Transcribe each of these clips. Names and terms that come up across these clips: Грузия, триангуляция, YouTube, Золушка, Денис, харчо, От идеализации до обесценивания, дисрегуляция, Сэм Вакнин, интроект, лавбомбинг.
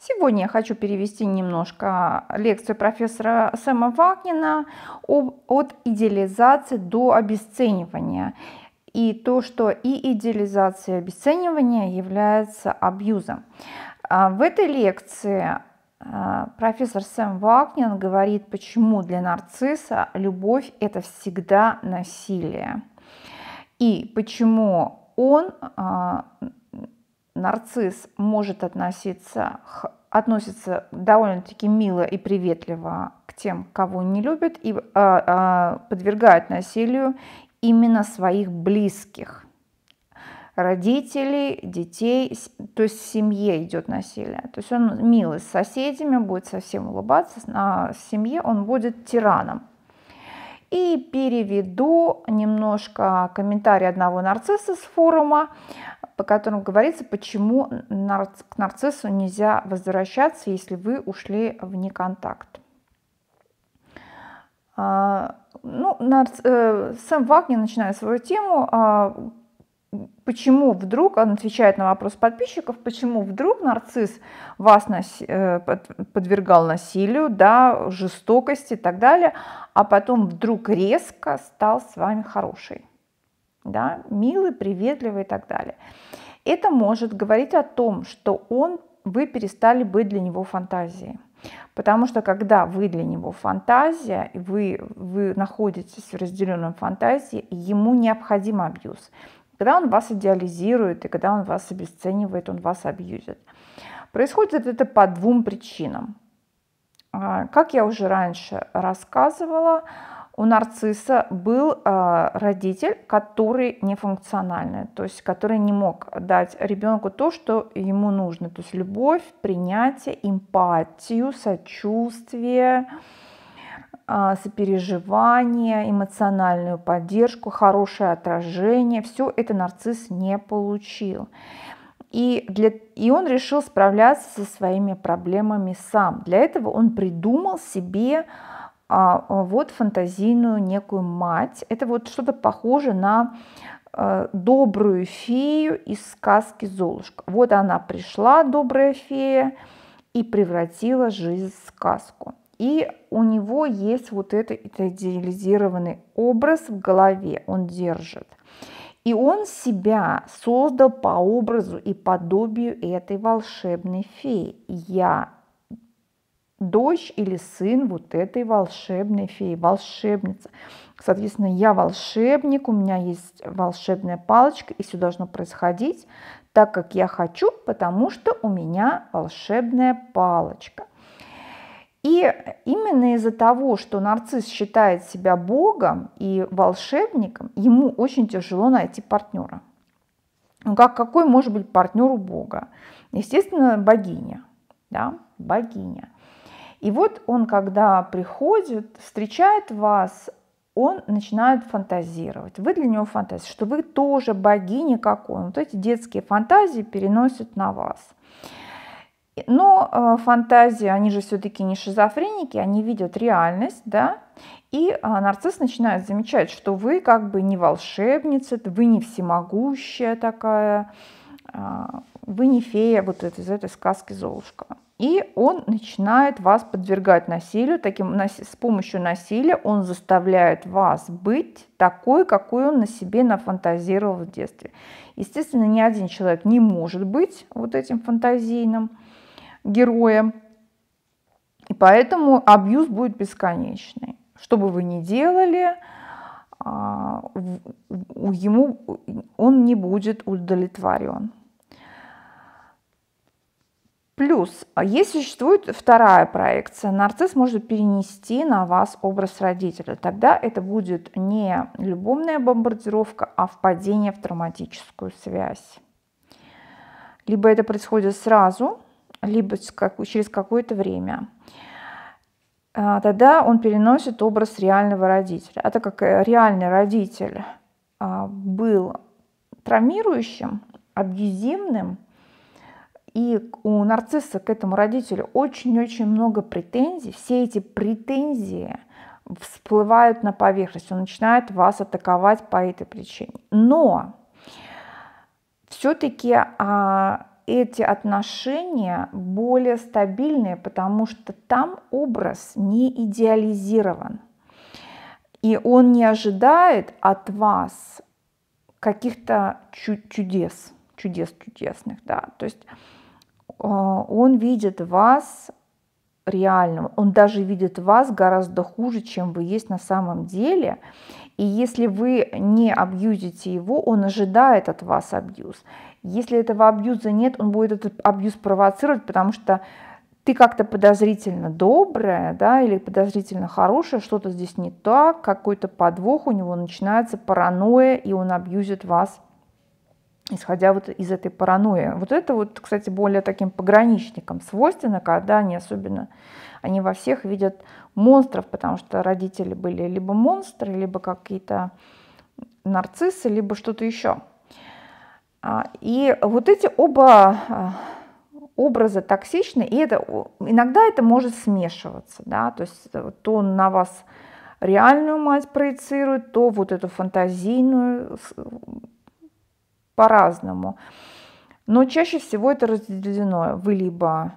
Сегодня я хочу перевести немножко лекцию профессора Сэма Вакнина «От идеализации до обесценивания». И то, что и идеализация, и обесценивание являются абьюзом. В этой лекции профессор Сэм Вакнин говорит, почему для нарцисса любовь – это всегда насилие. И почему он, нарцисс, может относиться довольно-таки мило и приветливо к тем, кого не любит, и подвергает насилию именно своих близких, родителей, детей, то есть в семье идет насилие. То есть он милый с соседями, будет совсем улыбаться, а в семье он будет тираном. И переведу немножко комментарий одного нарцисса с форума, по которому говорится, почему к нарциссу нельзя возвращаться, если вы ушли вне контакта. Сэм Вакнин начинает свою тему, почему вдруг, он отвечает на вопрос подписчиков, почему вдруг нарцисс вас подвергал насилию, да, жестокости и так далее, а потом вдруг резко стал с вами хороший, да, милый, приветливый и так далее. Это может говорить о том, что вы перестали быть для него фантазией. Потому что когда вы для него фантазия, и вы находитесь в разделенном фантазии, ему необходим абьюз. Когда он вас идеализирует и когда он вас обесценивает, он вас абьюзит. Происходит это по двум причинам. Как я уже раньше рассказывала, у нарцисса был родитель, который нефункциональный, то есть который не мог дать ребенку то, что ему нужно, то есть любовь, принятие, эмпатию, сочувствие, сопереживание, эмоциональную поддержку, хорошее отражение. Все это нарцисс не получил. И он решил справляться со своими проблемами сам. Для этого он придумал себе фантазийную некую мать. Это что-то похоже на добрую фею из сказки «Золушка». Вот она пришла, добрая фея, и превратила жизнь в сказку. И у него есть это идеализированный образ в голове, он держит. И он себя создал по образу и подобию этой волшебной феи. Я дочь или сын этой волшебной феи, волшебницы. Соответственно, я волшебник, у меня есть волшебная палочка, и все должно происходить так, как я хочу, потому что у меня волшебная палочка. И именно из-за того, что нарцисс считает себя богом и волшебником, ему очень тяжело найти партнера. Ну, какой может быть партнер у бога? Естественно, богиня, да? Богиня. И он, когда приходит, встречает вас, он начинает фантазировать. Вы для него фантазируете, что вы тоже богиня, как он. Эти детские фантазии переносят на вас. Но фантазии, они же все-таки не шизофреники, они видят реальность, да? И нарцисс начинает замечать, что вы как бы не волшебница, вы не всемогущая такая, вы не фея из этой сказки «Золушка». И он начинает вас подвергать насилию. С помощью насилия он заставляет вас быть такой, какой он на себе нафантазировал в детстве. Естественно, ни один человек не может быть этим фантазийным героем. И поэтому абьюз будет бесконечный. Что бы вы ни делали, он не будет удовлетворен. Плюс, если существует вторая проекция, нарцисс может перенести на вас образ родителя. Тогда это будет не любовная бомбардировка, а впадение в травматическую связь. Либо это происходит сразу, либо через какое-то время. Тогда он переносит образ реального родителя. А так как реальный родитель был травмирующим, абьюзивным, и у нарцисса к этому родителю очень-очень много претензий. Все эти претензии всплывают на поверхность. Он начинает вас атаковать по этой причине. Но все-таки эти отношения более стабильные, потому что там образ не идеализирован. И он не ожидает от вас каких-то чудес, да. То есть он видит вас реальным, он даже видит вас гораздо хуже, чем вы есть на самом деле. И если вы не абьюзите его, он ожидает от вас абьюз. Если этого абьюза нет, он будет этот абьюз провоцировать, потому что ты как-то подозрительно добрая, да, или подозрительно хорошая, что-то здесь не так, какой-то подвох, у него начинается паранойя, и он абьюзит вас, исходя вот из этой паранойи. Вот это вот, кстати, более таким пограничникам свойственно, когда они особенно, они во всех видят монстров, потому что родители были либо монстры, либо какие-то нарциссы, либо что-то еще. И вот эти оба образа токсичны, и это, иногда это может смешиваться, да, то есть то на вас реальную мать проецирует, то вот эту фантазийную, по-разному. Но чаще всего это разделено. Вы либо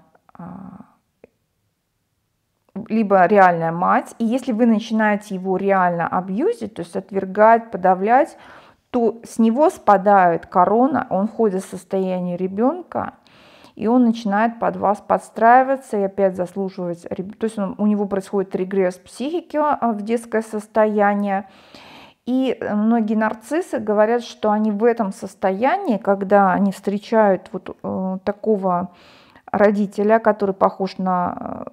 реальная мать, и если вы начинаете его реально абьюзить, то есть отвергать, подавлять, то с него спадает корона, он входит в состояние ребенка, и он начинает под вас подстраиваться и опять заслуживать. То есть у него происходит регресс психики в детское состояние. И многие нарциссы говорят, что они в этом состоянии, когда они встречают вот такого родителя, который похож на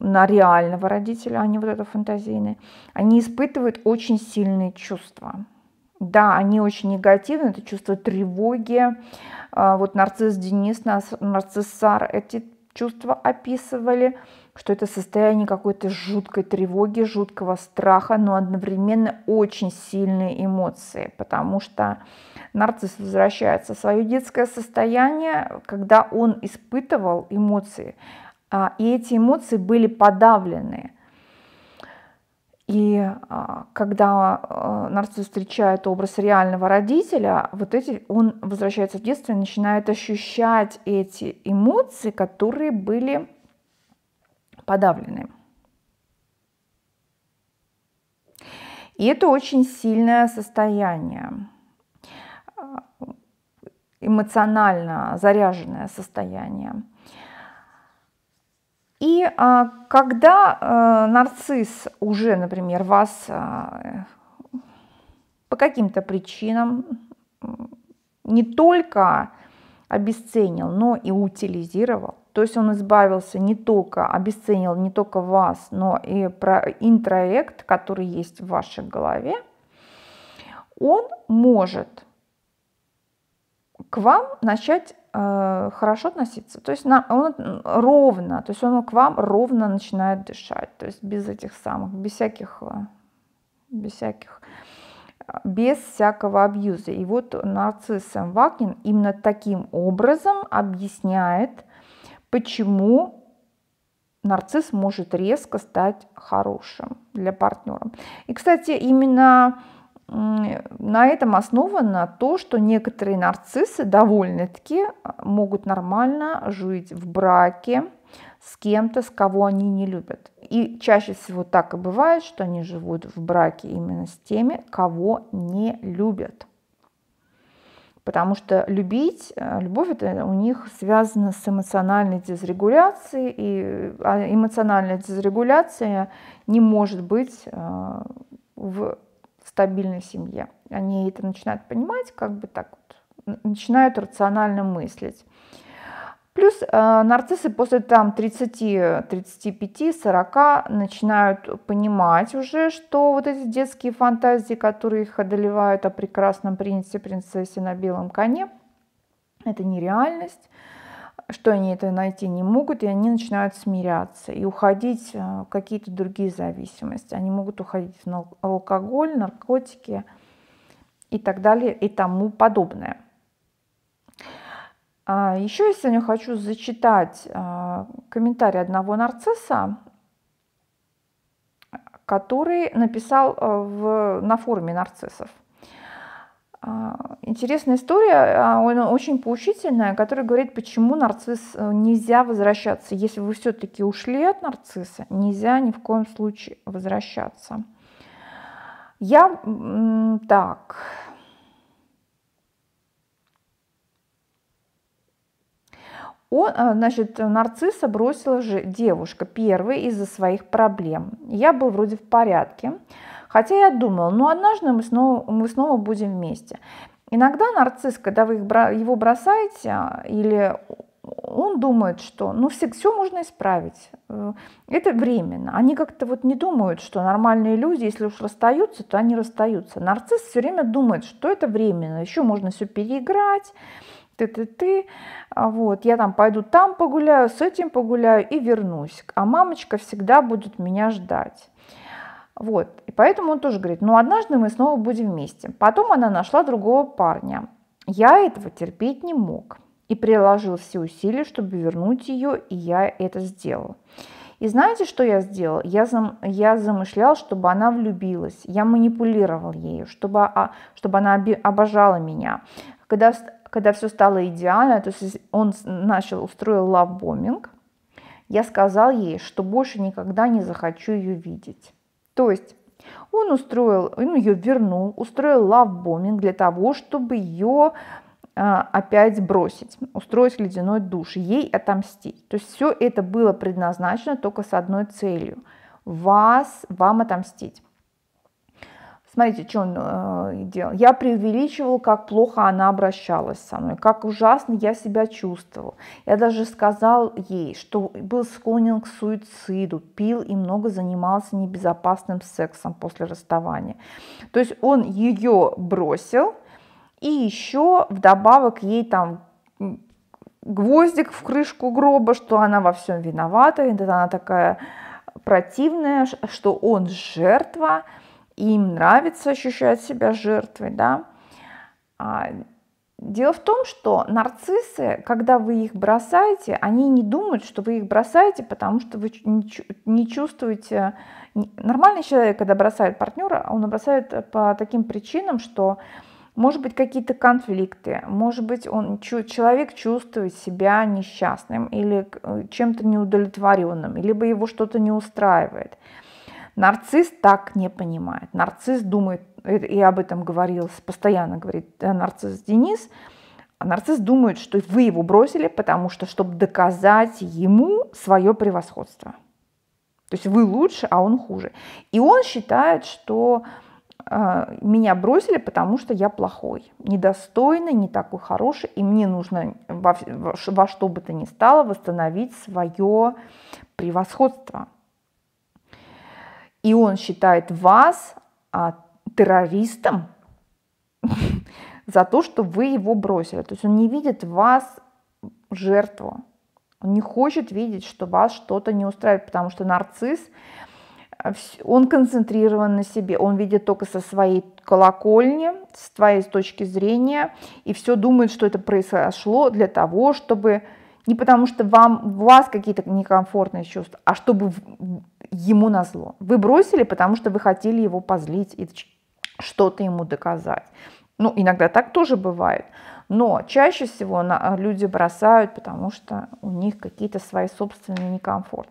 реального родителя, а не вот это фантазийное, они испытывают очень сильные чувства. Да, они очень негативны, это чувство тревоги. Вот нарцисс Денис, нарцисс Сара эти чувства описывали, что это состояние какой-то жуткой тревоги, жуткого страха, но одновременно очень сильные эмоции, потому что нарцисс возвращается в свое детское состояние, когда он испытывал эмоции, и эти эмоции были подавлены. И когда нарцисс встречает образ реального родителя, он возвращается в детство и начинает ощущать эти эмоции, которые были подавлены. И это очень сильное состояние, эмоционально заряженное состояние. И когда нарцисс уже, например, вас по каким-то причинам не только обесценил, но и утилизировал, то есть он избавился не только, обесценил не только вас, но и интроект, который есть в вашей голове, он может к вам начать хорошо относиться, то есть он к вам ровно начинает дышать, то есть без этих самых, без всякого абьюза. И вот нарцисс Сэм Вакнин именно таким образом объясняет, почему нарцисс может резко стать хорошим для партнера. И, кстати, именно на этом основано то, что некоторые нарциссы довольно-таки могут нормально жить в браке с кем-то, с кого они не любят. И чаще всего так и бывает, что они живут в браке именно с теми, кого не любят. Потому что любовь это у них связано с эмоциональной дисрегуляцией, и эмоциональная дисрегуляция не может быть в стабильной семье. Они это начинают понимать, как бы так вот, начинают рационально мыслить. Плюс нарциссы после 30-35-40 начинают понимать уже, что вот эти детские фантазии, которые их одолевают о прекрасном принце, принцессе на белом коне, это нереальность, что они это найти не могут, и они начинают смиряться и уходить в какие-то другие зависимости. Они могут уходить в алкоголь, наркотики и так далее и тому подобное. Еще я сегодня хочу зачитать комментарий одного нарцисса, который написал на форуме нарциссов. Интересная история, она очень поучительная, которая говорит, почему нарцисс нельзя возвращаться. Если вы все-таки ушли от нарцисса, нельзя ни в коем случае возвращаться. Я так. Значит, нарцисса бросила же девушка первой из-за своих проблем. Я был вроде в порядке, хотя я думала, ну однажды мы снова будем вместе. Иногда нарцисс, когда вы его бросаете, или он думает, что ну все можно исправить, это временно. Они как-то вот не думают, что нормальные люди, если уж расстаются, то они расстаются. Нарцисс все время думает, что это временно, еще можно все переиграть. Вот, я там пойду, там погуляю, с этим погуляю и вернусь. А мамочка всегда будет меня ждать. Вот, и поэтому он тоже говорит, ну, однажды мы снова будем вместе. Потом она нашла другого парня. Я этого терпеть не мог. И приложил все усилия, чтобы вернуть ее, и я это сделал. И знаете, что я сделал? Я замышлял, чтобы она влюбилась. Я манипулировал ею, чтобы она обожала меня. Когда все стало идеально, то есть он устроил лавбомбинг, я сказал ей, что больше никогда не захочу ее видеть. То есть он ее вернул, устроил лавбомбинг для того, чтобы ее опять бросить, устроить ледяной душ, ей отомстить. То есть все это было предназначено только с одной целью – вам отомстить. Смотрите, что он делал. Я преувеличивал, как плохо она обращалась со мной, как ужасно я себя чувствовал. Я даже сказал ей, что был склонен к суициду, пил и много занимался небезопасным сексом после расставания. То есть он ее бросил, и еще вдобавок ей там гвоздик в крышку гроба, что она во всем виновата, и она такая противная, что он жертва. Им нравится ощущать себя жертвой, да. Дело в том, что нарциссы, когда вы их бросаете, они не думают, что вы их бросаете, потому что вы не чувствуете... Нормальный человек, когда бросает партнера, он бросает по таким причинам, что, может быть, какие-то конфликты, может быть, человек чувствует себя несчастным или чем-то неудовлетворенным, либо его что-то не устраивает. Нарцисс так не понимает. Нарцисс думает, и об этом говорил, постоянно говорит нарцисс Денис, нарцисс думает, что вы его бросили, потому что, чтобы доказать ему свое превосходство. То есть вы лучше, а он хуже. И он считает, что меня бросили, потому что я плохой, недостойный, не такой хороший, и мне нужно во что бы то ни стало восстановить свое превосходство. И он считает вас террористом за то, что вы его бросили. То есть он не видит вас жертву. Он не хочет видеть, что вас что-то не устраивает, потому что нарцисс, он концентрирован на себе. Он видит только со своей колокольни, с твоей точки зрения. И все думает, что это произошло для того, чтобы... Не потому что у вас какие-то некомфортные чувства, а чтобы... ему назло. Вы бросили, потому что вы хотели его позлить и что-то ему доказать. Ну, иногда так тоже бывает. Но чаще всего люди бросают, потому что у них какие-то свои собственные некомфорты.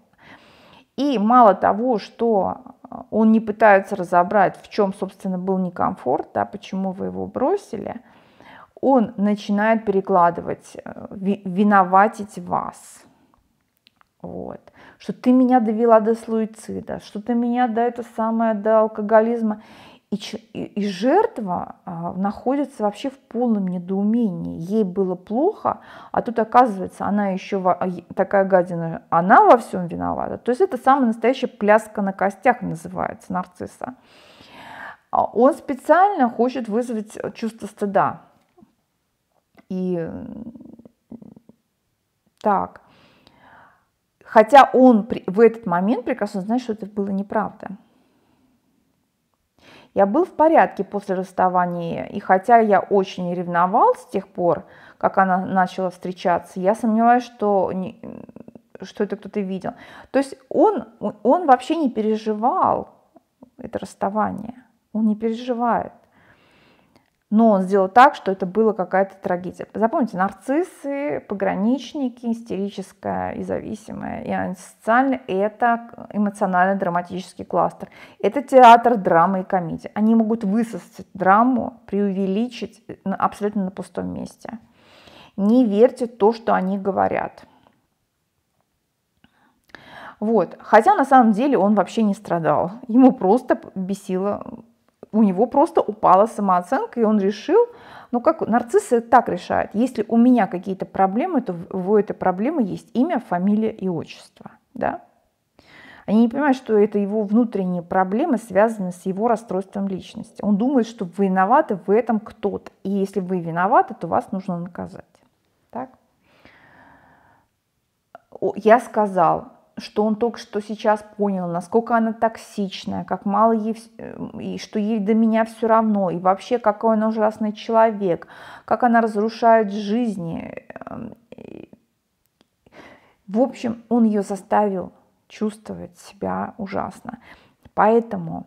И мало того, что он не пытается разобрать, в чем, собственно, был некомфорт, да, почему вы его бросили, он начинает перекладывать, виноватить вас. Вот. Что ты меня довела до суицида, что ты меня до алкоголизма. И жертва находится вообще в полном недоумении. Ей было плохо, а тут оказывается, она еще такая гадина, она во всем виновата. То есть это самая настоящая пляска на костях называется нарцисса. Он специально хочет вызвать чувство стыда. И так... Хотя он в этот момент прекрасно знает, что это было неправда. Я был в порядке после расставания, и хотя я очень ревновал с тех пор, как она начала встречаться, я сомневаюсь, что это кто-то видел. То есть он вообще не переживал это расставание, он не переживает. но он сделал так, что это была какая-то трагедия. Запомните, нарциссы, пограничники, истерическая и зависимая, и антисоциальная – это эмоционально-драматический кластер. Это театр драмы и комедии. Они могут высосать драму, преувеличить абсолютно на пустом месте. Не верьте то, что они говорят. Вот. Хотя на самом деле он вообще не страдал. Ему просто бесило, у него просто упала самооценка, и он решил, ну как нарциссы так решают, если у меня какие-то проблемы, то у этой проблемы есть имя, фамилия и отчество. Да? Они не понимают, что это его внутренние проблемы связаны с его расстройством личности. Он думает, что вы виноваты в этом кто-то, и если вы виноваты, то вас нужно наказать. Так? Я сказал, что он только что сейчас понял, насколько она токсичная, как мало ей, и что ей до меня все равно, и вообще какой она ужасный человек, как она разрушает жизни. В общем, он ее заставил чувствовать себя ужасно. Поэтому,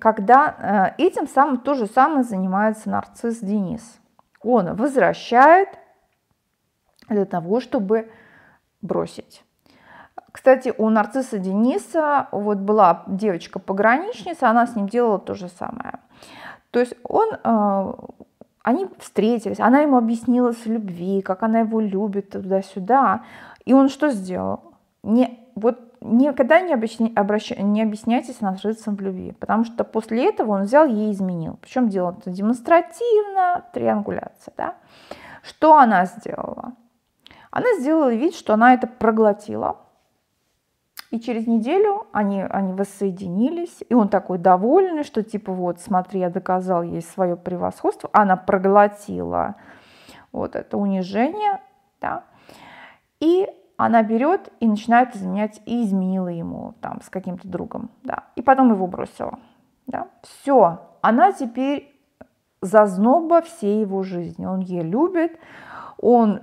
когда этим самым то же самое занимается нарцисс Денис, он возвращает для того, чтобы бросить. Кстати, у нарцисса Дениса вот была девочка-пограничница, она с ним делала то же самое. То есть они встретились, она ему объяснила с любви, как она его любит туда-сюда. И он что сделал? Никогда не объясняйтесь нарциссам в любви, потому что после этого он взял и изменил. Причем делал это демонстративно, триангуляция. Да? Что она сделала? Она сделала вид, что она это проглотила. И через неделю они воссоединились, и он такой довольный, что типа вот, смотри, я доказал ей свое превосходство, она проглотила вот это унижение, да, и она берет и начинает изменять, и изменила ему там с каким-то другом, да, и потом его бросила, да, все, она теперь зазноба всей его жизни, он ее любит, он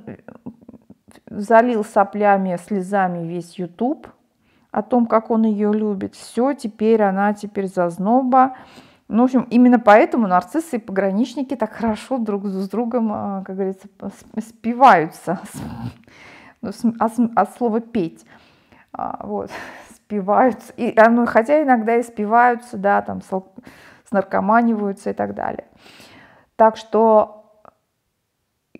залил соплями, слезами весь YouTube о том, как он ее любит. Все, теперь она зазноба. Ну, в общем, именно поэтому нарциссы и пограничники так хорошо друг с другом, как говорится, спиваются. От слова петь. Вот, спиваются. И, ну, хотя иногда и спиваются, да, там, снаркоманиваются и так далее. Так что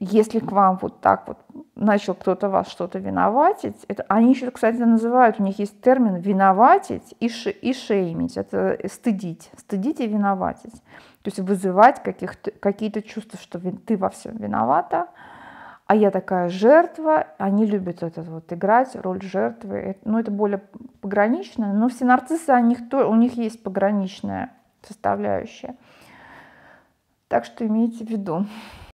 если к вам вот так вот начал кто-то вас что-то виноватить, это, они еще, кстати, называют, у них есть термин виноватить и шеймить, это стыдить, стыдить и виноватить, то есть вызывать какие-то чувства, что ты во всем виновата, а я такая жертва, они любят это вот играть, роль жертвы, но это более пограничное, но все нарциссы, у них есть пограничная составляющая, так что имейте в виду.